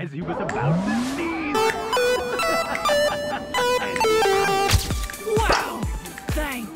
as he was about to sneeze. Wow! Thanks!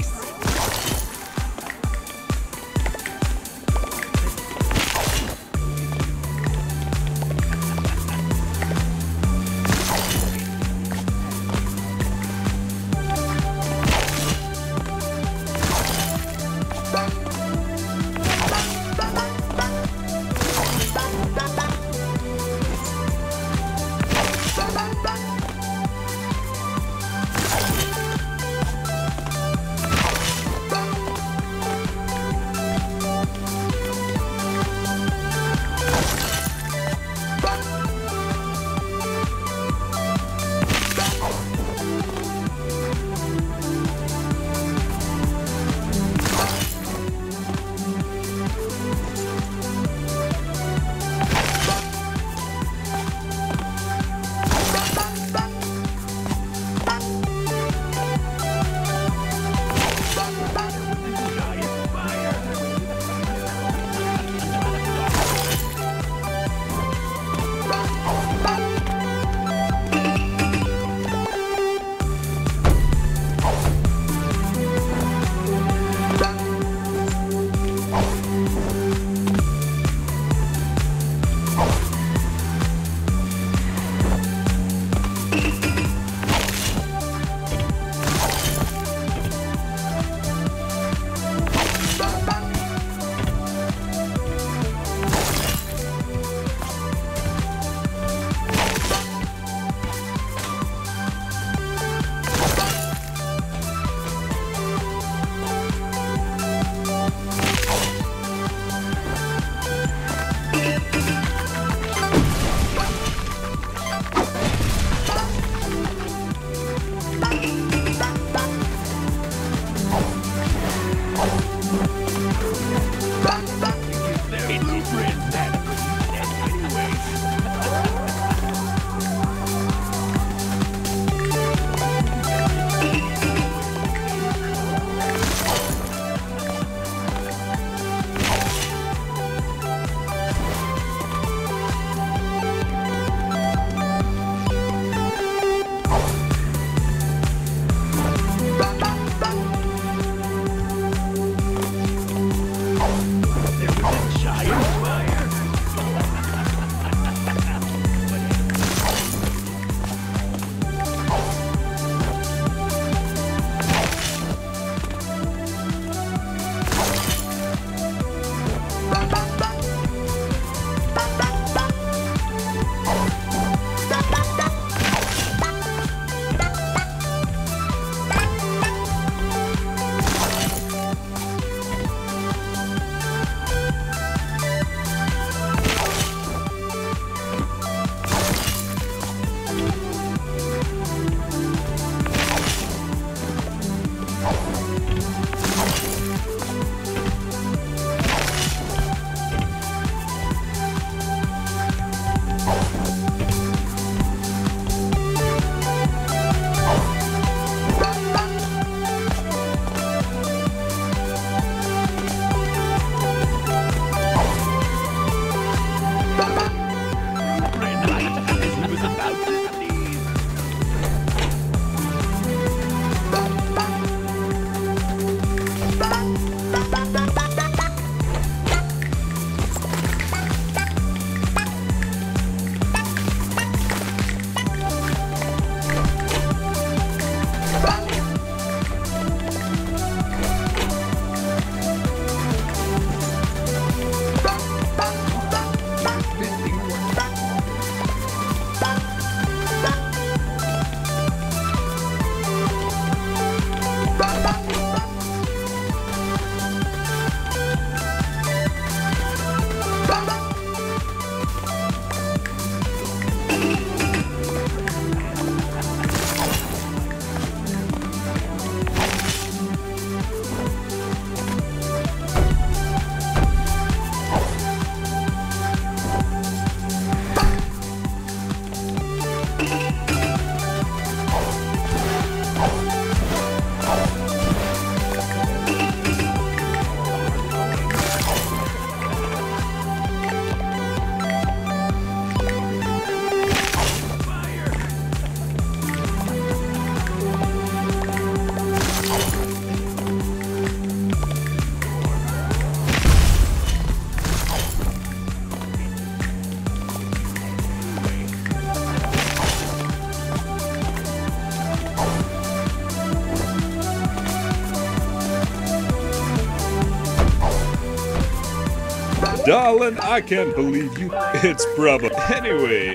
Darling, I can't believe you. It's Brubba. Anyway.